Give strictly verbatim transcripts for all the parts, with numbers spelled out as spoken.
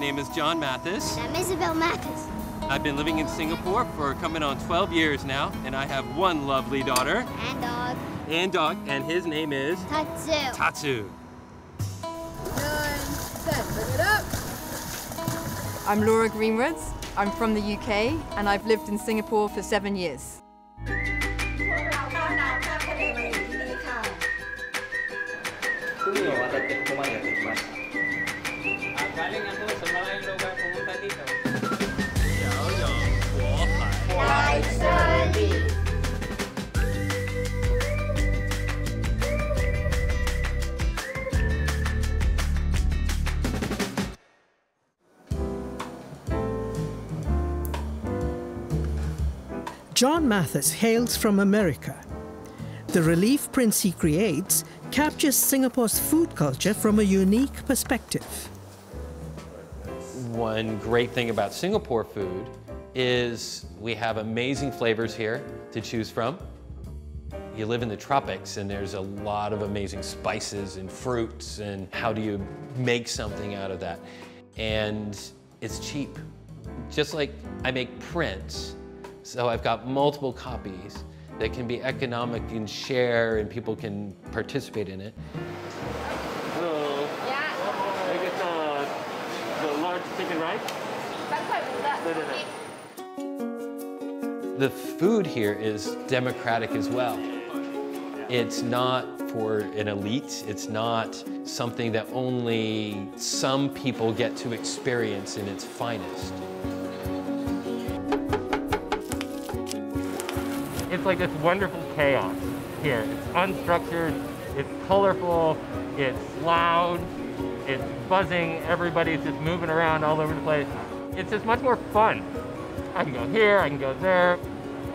name is John Mathis. And I'm Isabel Mathis. I've been living in Singapore for coming on twelve years now, and I have one lovely daughter. And dog. And dog, and his name is? Tatsu. Tatsu. Nine, ten, bring it up. I'm Laura Greenwood. I'm from the U K, and I've lived in Singapore for seven years. John Mathis hails from America. The relief prints he creates captures Singapore's food culture from a unique perspective. One great thing about Singapore food is we have amazing flavors here to choose from. You live in the tropics and there's a lot of amazing spices and fruits, and how do you make something out of that? And it's cheap. Just like I make prints, so I've got multiple copies that can be economic and share and people can participate in it. Hello. Yeah. I get the, the large chicken rice. That's what I The food here is democratic as well. It's not for an elite. It's not something that only some people get to experience in its finest. It's like this wonderful chaos here. It's unstructured, it's colorful, it's loud, it's buzzing, everybody's just moving around all over the place. It's just much more fun. I can go here, I can go there,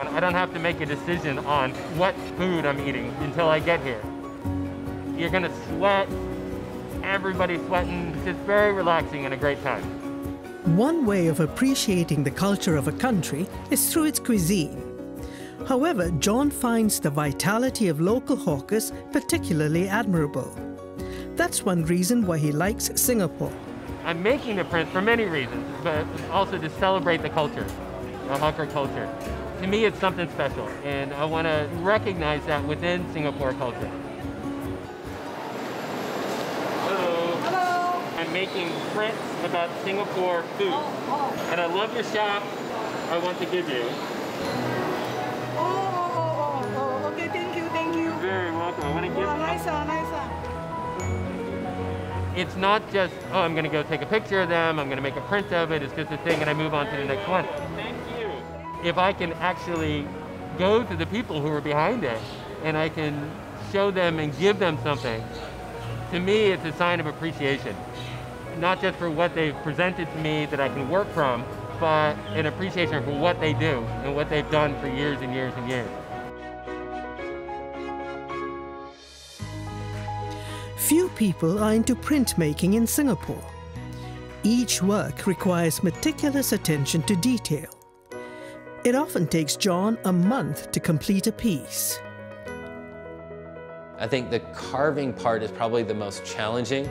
and I don't have to make a decision on what food I'm eating until I get here. You're gonna sweat, everybody's sweating. It's just very relaxing and a great time. One way of appreciating the culture of a country is through its cuisine. However, John finds the vitality of local hawkers particularly admirable. That's one reason why he likes Singapore. I'm making the print for many reasons, but also to celebrate the culture, the hawker culture. To me, it's something special, and I want to recognize that within Singapore culture. Hello. Hello. I'm making prints about Singapore food, oh, oh. and I love your shop. I want to give you. I want to give oh, nice one, nice one. It's not just, oh, I'm going to go take a picture of them, I'm going to make a print of it, it's just a thing, and I move on to the next one. Thank you. If I can actually go to the people who are behind it, and I can show them and give them something, to me, it's a sign of appreciation. Not just for what they've presented to me that I can work from, but an appreciation for what they do and what they've done for years and years and years. Few people are into printmaking in Singapore. Each work requires meticulous attention to detail. It often takes John a month to complete a piece. I think the carving part is probably the most challenging.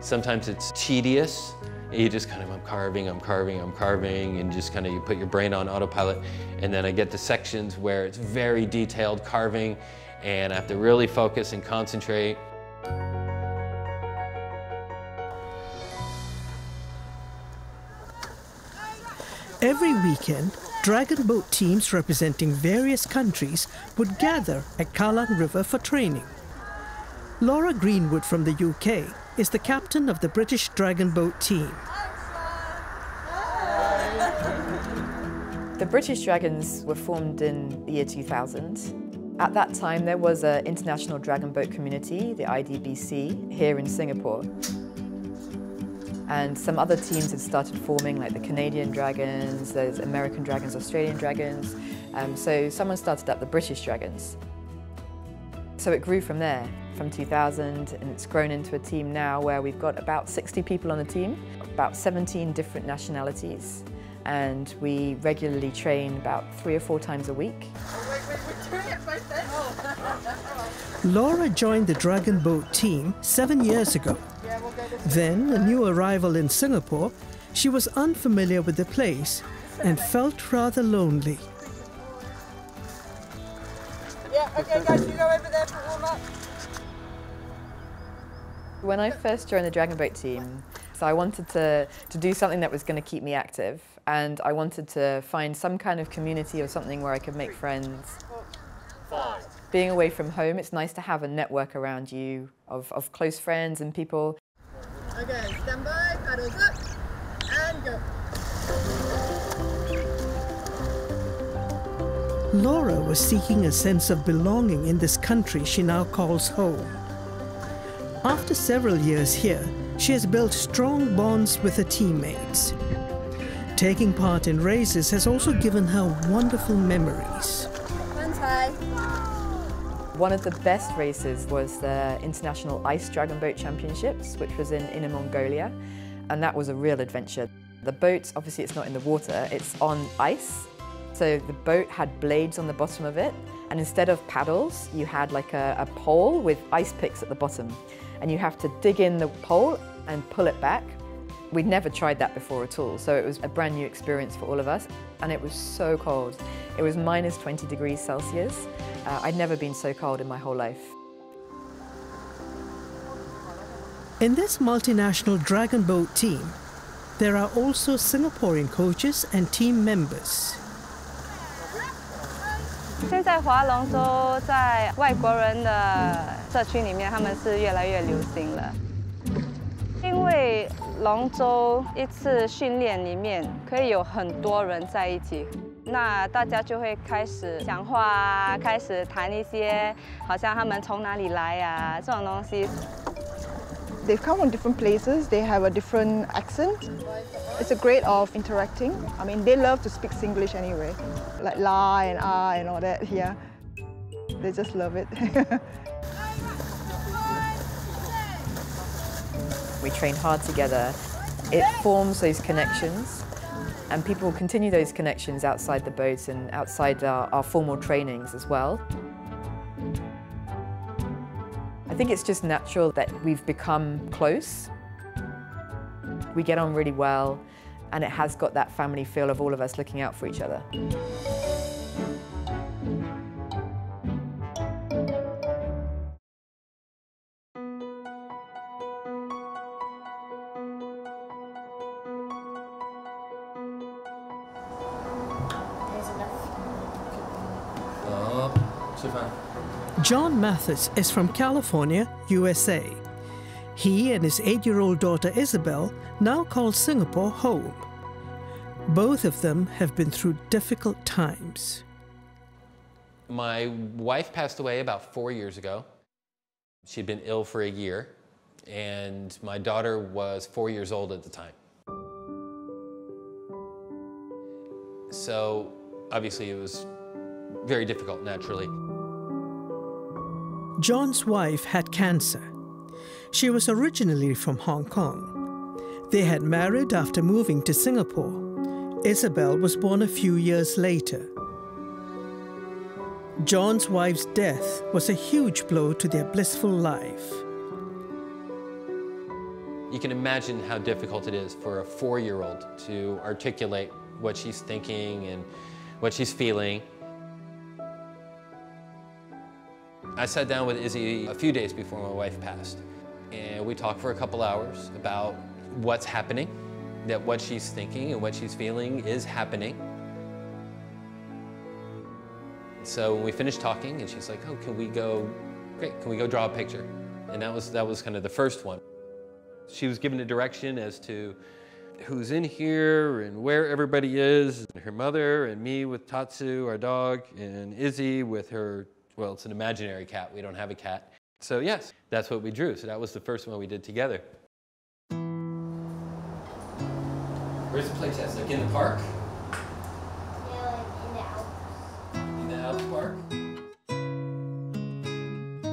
Sometimes it's tedious. You just kind of, I'm carving, I'm carving, I'm carving, and just kind of you put your brain on autopilot. And then I get to sections where it's very detailed carving, and I have to really focus and concentrate. Every weekend, dragon boat teams representing various countries would gather at Kallang River for training. Laura Greenwood from the U K is the captain of the British Dragon Boat Team. The British Dragons were formed in the year two thousand. At that time, there was an international dragon boat community, the I D B C, here in Singapore. And some other teams had started forming, like the Canadian Dragons, there's American Dragons, Australian Dragons. Um, so someone started up the British Dragons. So it grew from there, from two thousand, and it's grown into a team now where we've got about sixty people on the team, about seventeen different nationalities, and we regularly train about three or four times a week. Laura joined the Dragon Boat Team seven years ago. Then, a new arrival in Singapore, She was unfamiliar with the place and felt rather lonely. Yeah, okay guys, you go over there for warm up. When I first joined the Dragon Boat team, so I wanted to, to do something that was going to keep me active, and I wanted to find some kind of community or something where I could make friends. Five. Being away from home, it's nice to have a network around you of, of close friends and people. Okay, stand by, paddles up, and go. Laura was seeking a sense of belonging in this country she now calls home. After several years here, she has built strong bonds with her teammates. Taking part in races has also given her wonderful memories. One of the best races was the International Ice Dragon Boat Championships, which was in Inner Mongolia, and that was a real adventure. The boat, obviously it's not in the water, it's on ice. So the boat had blades on the bottom of it, and instead of paddles, you had like a, a pole with ice picks at the bottom. And you have to dig in the pole and pull it back. We'd never tried that before at all, so it was a brand new experience for all of us. And it was so cold. It was minus twenty degrees Celsius. Uh, I'd never been so cold in my whole life. In this multinational Dragon Boat team, there are also Singaporean coaches and team members. They've come from different places, they have a different accent. It's a great of interacting. I mean, they love to speak Singlish anyway. Like la and ah and all that here. They just love it. We train hard together. It forms those connections, and people continue those connections outside the boat and outside our, our formal trainings as well. I think it's just natural that we've become close. We get on really well, and it has got that family feel of all of us looking out for each other. John Mathis is from California, U S A. He and his eight-year-old daughter Isabel now call Singapore home. Both of them have been through difficult times. My wife passed away about four years ago. She'd been ill for a year, and my daughter was four years old at the time. So obviously it was very difficult, naturally. John's wife had cancer. She was originally from Hong Kong. They had married after moving to Singapore. Isabel was born a few years later. John's wife's death was a huge blow to their blissful life. You can imagine how difficult it is for a four-year-old to articulate what she's thinking and what she's feeling. I sat down with Izzy a few days before my wife passed, and we talked for a couple hours about what's happening, that what she's thinking and what she's feeling is happening. So when we finished talking, and she's like, oh, can we go, great, can we go draw a picture? And that was, that was kind of the first one. She was given a direction as to who's in here and where everybody is, and her mother and me with Tatsu, our dog, and Izzy with her. Well, it's an imaginary cat. We don't have a cat. So yes, that's what we drew. So that was the first one we did together. Where's the playtest? Like in the park? Yeah, like in the Alps. In the Alps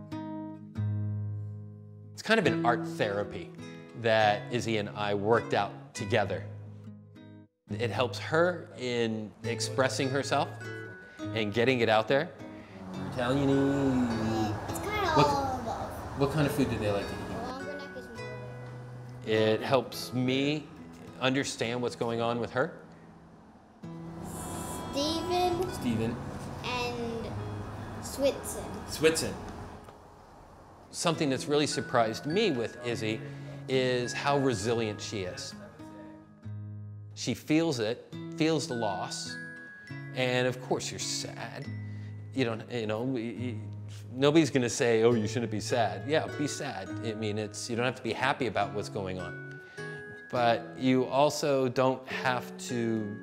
Park? It's kind of an art therapy that Izzy and I worked out together. It helps her in expressing herself and getting it out there. Italian -y. It's kind of what, all about. What kind of food do they like to eat? It helps me understand what's going on with her? Steven. Steven. And Switzer. Switzer. Something that's really surprised me with Izzy is how resilient she is. She feels it, feels the loss, and of course you're sad. You don't, you know, you, nobody's gonna say, oh, you shouldn't be sad. Yeah, be sad. I mean, it's, you don't have to be happy about what's going on. But you also don't have to,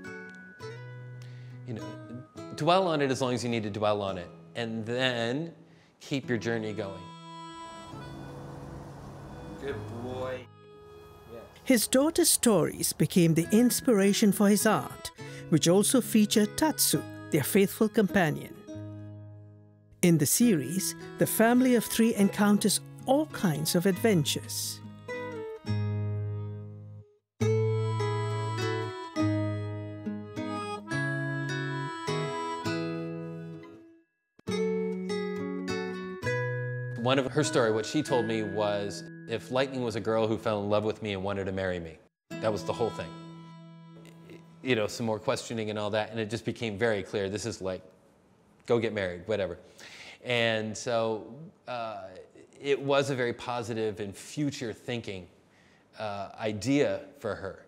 you know, dwell on it as long as you need to dwell on it. And then keep your journey going. Good boy. Yeah. His daughter's stories became the inspiration for his art, which also featured Tatsu, their faithful companion. In the series, the family of three encounters all kinds of adventures. One of her story, what she told me was, if Lightning was a girl who fell in love with me and wanted to marry me, that was the whole thing. You know, some more questioning and all that, and it just became very clear, this is like, go get married, whatever. And so uh, it was a very positive and future thinking uh, idea for her.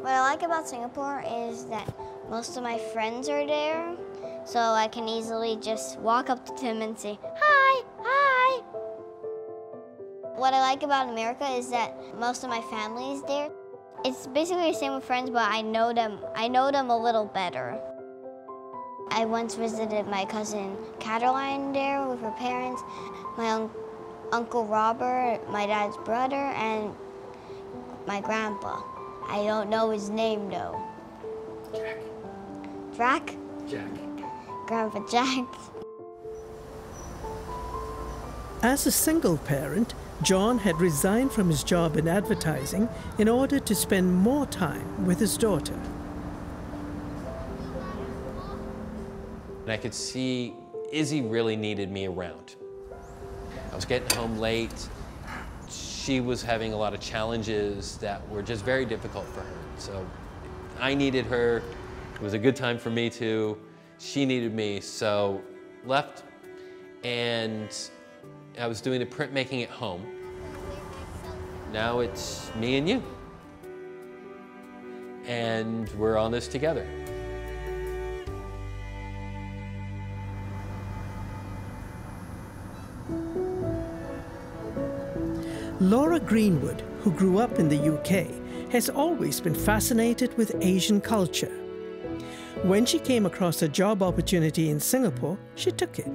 What I like about Singapore is that most of my friends are there, so I can easily just walk up to them and say, hi, hi. What I like about America is that most of my family is there. It's basically the same with friends, but I know them, I know them a little better. I once visited my cousin Caroline there with her parents, my un Uncle Robert, my dad's brother, and my grandpa. I don't know his name though. Jack. Drac? Jack. Grandpa Jack. As a single parent, John had resigned from his job in advertising in order to spend more time with his daughter. And I could see Izzy really needed me around. I was getting home late. She was having a lot of challenges that were just very difficult for her. So I needed her. It was a good time for me too. She needed me, so left. And I was doing the printmaking at home. Now it's me and you. And we're on this together. Laura Greenwood, who grew up in the U K, has always been fascinated with Asian culture. When she came across a job opportunity in Singapore, she took it.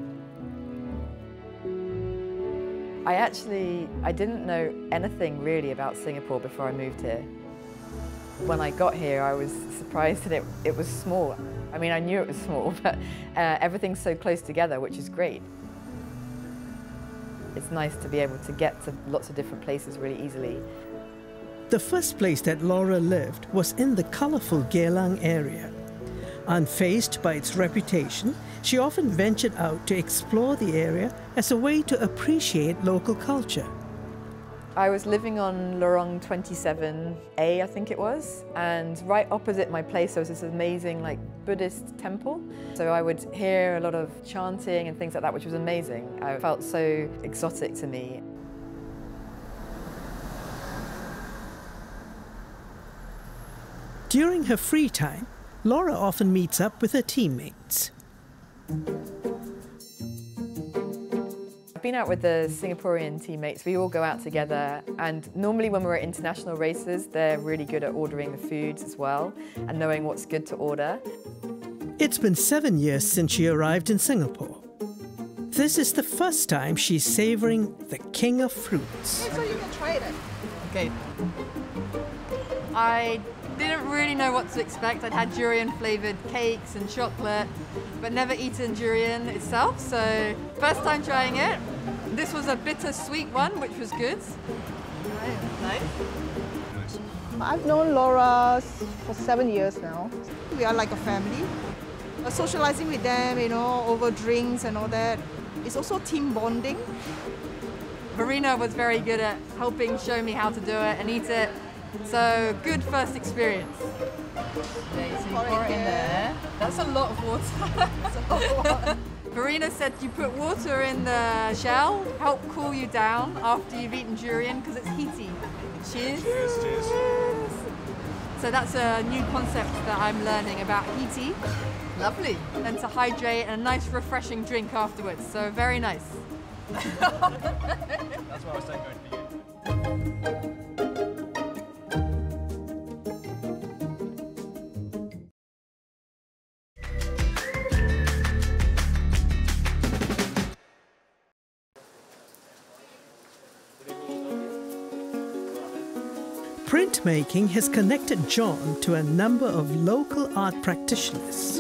I actually, I didn't know anything really about Singapore before I moved here. When I got here, I was surprised that it, it was small. I mean, I knew it was small, but uh, everything's so close together, which is great. It's nice to be able to get to lots of different places really easily. The first place that Laura lived was in the colourful Geelang area. Unfazed by its reputation, she often ventured out to explore the area as a way to appreciate local culture. I was living on Lorong twenty-seven A, I think it was, and right opposite my place there was this amazing like Buddhist temple. So I would hear a lot of chanting and things like that, which was amazing. I felt so exotic to me. During her free time, Laura often meets up with her teammates. I've been out with the Singaporean teammates. We all go out together, and normally when we're at international races, they're really good at ordering the foods as well and knowing what's good to order. It's been seven years since she arrived in Singapore. This is the first time she's savouring the king of fruits. Okay, so you can try it. Okay. I didn't really know what to expect. I'd had durian-flavoured cakes and chocolate, but never eaten durian itself, so first time trying it. This was a bittersweet one, which was good. Nice. Nice. I've known Laura for seven years now. We are like a family. Socialising with them, you know, over drinks and all that. It's also team bonding. Verena was very good at helping show me how to do it and eat it. So good first experience. Okay, so you pour it in there. That's a lot of water. That's a lot of water. Verena said you put water in the shell, help cool you down after you've eaten durian because it's heaty. Cheers. Cheers, cheers. So that's a new concept that I'm learning about heaty. Lovely. And to hydrate and a nice refreshing drink afterwards. So very nice. That's what I was saying going to be good. Printmaking has connected John to a number of local art practitioners.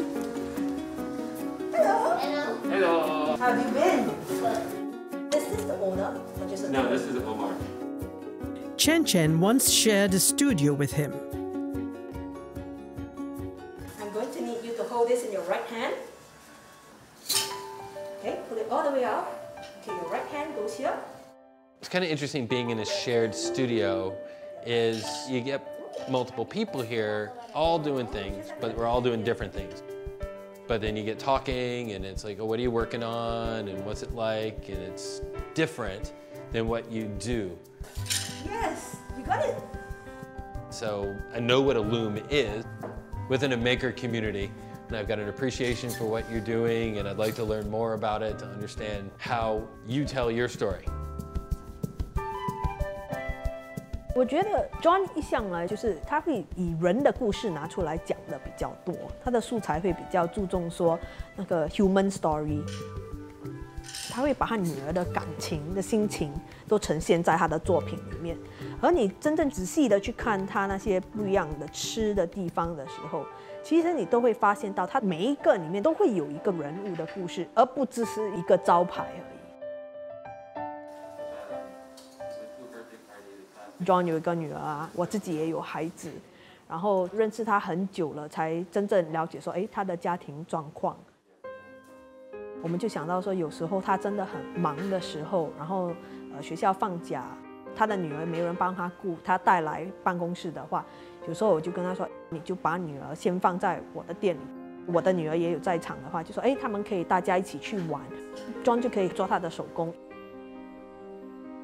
Hello. Hello. Hello. How have you been? Is this the owner? Or just no, this is Omar. Chen Chen once shared a studio with him. I'm going to need you to hold this in your right hand. Okay, pull it all the way out. Okay, your right hand goes here. It's kind of interesting being in a shared studio. Is you get multiple people here all doing things, but we're all doing different things. But then you get talking and it's like, oh, what are you working on and what's it like? And it's different than what you do. Yes, you got it. So I know what a loom is within a maker community. And I've got an appreciation for what you're doing and I'd like to learn more about it to understand how you tell your story. 我觉得 John 一向来就是他会以人的故事拿出来讲的比较多，他的素材会比较注重说那个 human story， 他会把他女儿的感情的心情都呈现在他的作品里面。而你真正仔细的去看他那些不一样的吃的地方的时候，其实你都会发现到他每一个里面都会有一个人物的故事，而不只是一个招牌而已。 John 有一个女儿啊，我自己也有孩子，然后认识他很久了，才真正了解说，哎，他的家庭状况。我们就想到说，有时候他真的很忙的时候，然后呃学校放假，他的女儿没人帮他顾，他带来办公室的话，有时候我就跟他说，你就把女儿先放在我的店里，我的女儿也有在场的话，就说，哎，他们可以大家一起去玩 ，John 就可以做他的手工。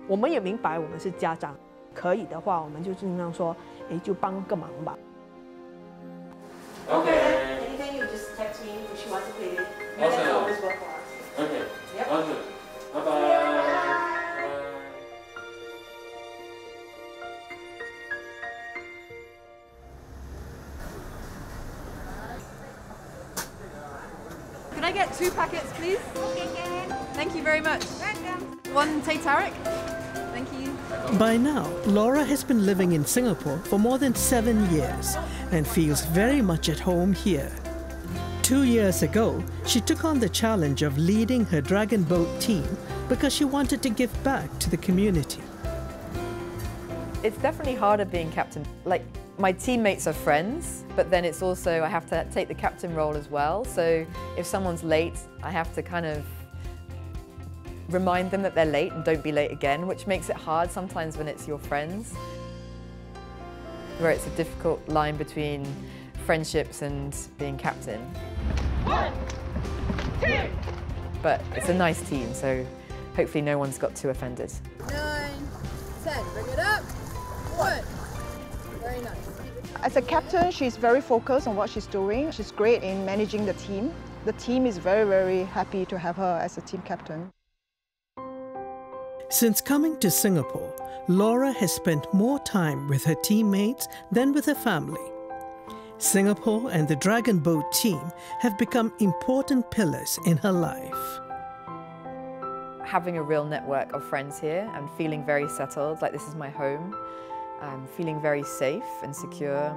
我们也明白，我们是家长。 可以的话，我们就尽量说，哎，就帮个忙吧。Okay. Anything you just text me if you want to play. That's always work for us. Okay. Yep. Okay. Bye bye. Could I get two packets, please? Okay, again. Thank you very much. Welcome. One Tay Tariq. By now, Laura has been living in Singapore for more than seven years and feels very much at home here. Two years ago, she took on the challenge of leading her dragon boat team because she wanted to give back to the community. It's definitely harder being captain. Like, my teammates are friends, but then it's also, I have to take the captain role as well. So if someone's late, I have to kind of remind them that they're late and don't be late again, which makes it hard sometimes when it's your friends. Where it's a difficult line between friendships and being captain. One, two. But it's a nice team, so hopefully no one's got too offended. Nine, ten, bring it up. One. Very nice. As a captain, she's very focused on what she's doing. She's great in managing the team. The team is very, very happy to have her as a team captain. Since coming to Singapore, Laura has spent more time with her teammates than with her family. Singapore and the Dragon Boat team have become important pillars in her life. Having a real network of friends here and feeling very settled, like this is my home, um, feeling very safe and secure.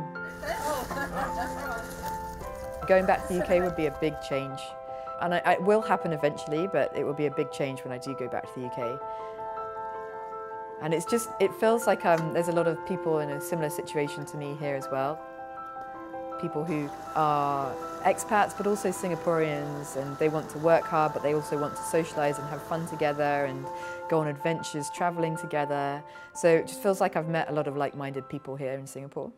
Going back to the U K would be a big change. And I, it will happen eventually, but it will be a big change when I do go back to the U K. And it's just, it feels like um, there's a lot of people in a similar situation to me here as well. people who are expats but also Singaporeans, and they want to work hard but they also want to socialise and have fun together and go on adventures travelling together. So it just feels like I've met a lot of like-minded people here in Singapore.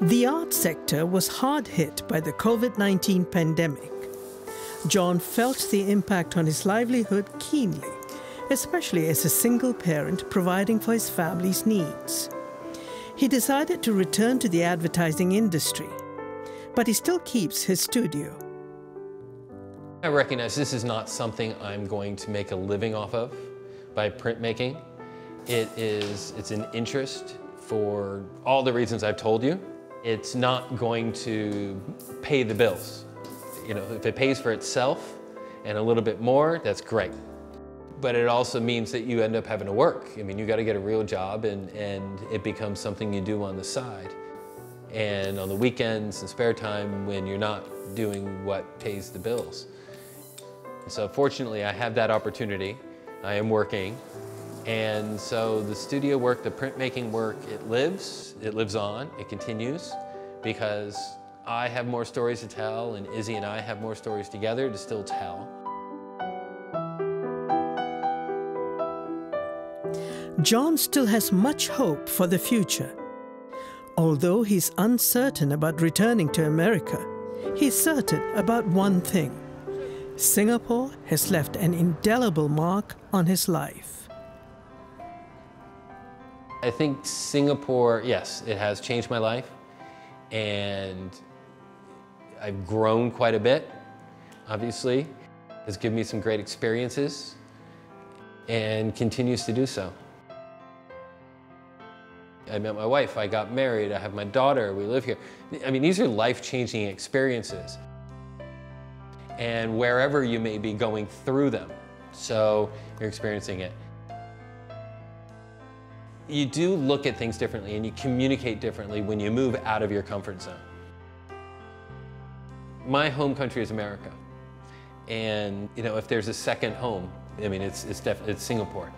The art sector was hard hit by the COVID nineteen pandemic. John felt the impact on his livelihood keenly, especially as a single parent providing for his family's needs. He decided to return to the advertising industry, but he still keeps his studio. I recognize this is not something I'm going to make a living off of by printmaking. It is, it's an interest for all the reasons I've told you. It's not going to pay the bills. You know, if it pays for itself and a little bit more, that's great. But it also means that you end up having to work. I mean, you gotta get a real job, and, and it becomes something you do on the side. And on the weekends and spare time when you're not doing what pays the bills. So fortunately, I have that opportunity. I am working. And so the studio work, the printmaking work, it lives, it lives on, it continues, because I have more stories to tell, and Izzy and I have more stories together to still tell. John still has much hope for the future. Although he's uncertain about returning to America, he's certain about one thing. Singapore has left an indelible mark on his life. I think Singapore, yes, it has changed my life, and I've grown quite a bit, obviously. It's given me some great experiences and continues to do so. I met my wife, I got married, I have my daughter, we live here. I mean, these are life-changing experiences, and wherever you may be going through them, so you're experiencing it. You do look at things differently and you communicate differently when you move out of your comfort zone. My home country is America. And, you know, if there's a second home, I mean, it's, it's, def it's Singapore.